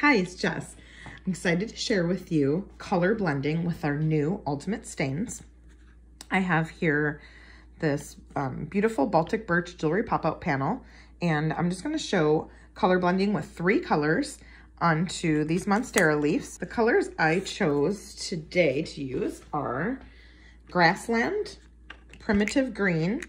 Hi, it's Jess. I'm excited to share with you color blending with our new Ultimate Stains. I have here this beautiful Baltic Birch Jewelry Pop-out panel, and I'm just gonna show color blending with three colors onto these Monstera leaves. The colors I chose today to use are Grassland, Primitive Green,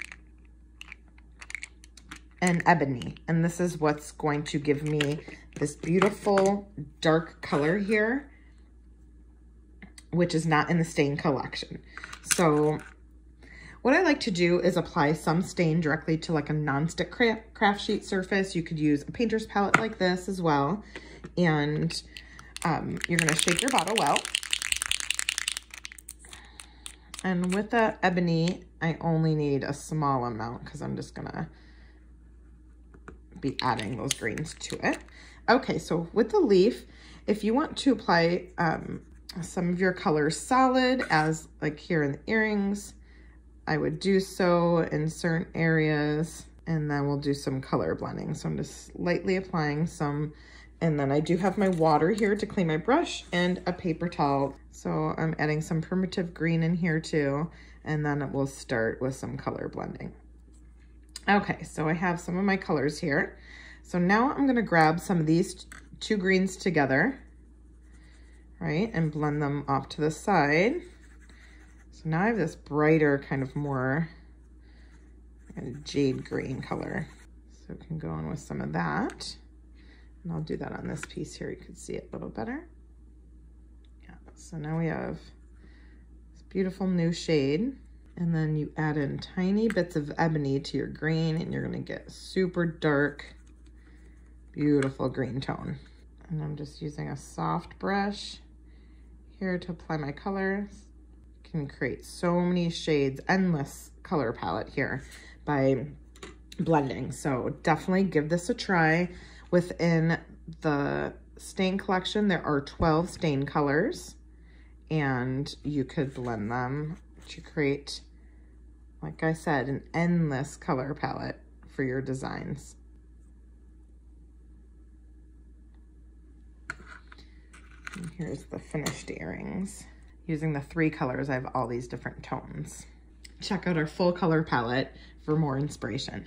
and Ebony. And this is what's going to give me this beautiful dark color here, which is not in the stain collection. So what I like to do is apply some stain directly to like a non-stick craft sheet surface. You could use a painter's palette like this as well. And you're gonna shake your bottle well. And with the Ebony, I only need a small amount because I'm just gonna be adding those greens to it. Okay, so with the leaf, if you want to apply some of your colors solid, as like here in the earrings, I would do so in certain areas, and then we'll do some color blending. So I'm just lightly applying some, and then I do have my water here to clean my brush and a paper towel. So I'm adding some Primitive Green in here too, and then it will start with some color blending. Okay, so I have some of my colors here. So now I'm gonna grab some of these two greens together, right, and blend them off to the side. So now I have this brighter, kind of more jade green color. So I can go in with some of that. And I'll do that on this piece here. You can see it a little better. Yeah, so now we have this beautiful new shade. And then you add in tiny bits of ebony to your green, and you're gonna get super dark, beautiful green tone. And I'm just using a soft brush here to apply my colors. You can create so many shades, endless color palette here by blending. So definitely give this a try. Within the stain collection, there are 12 stain colors, and you could blend them to create, like I said, an endless color palette for your designs. And here's the finished earrings. Using the three colors, I have all these different tones. Check out our full color palette for more inspiration.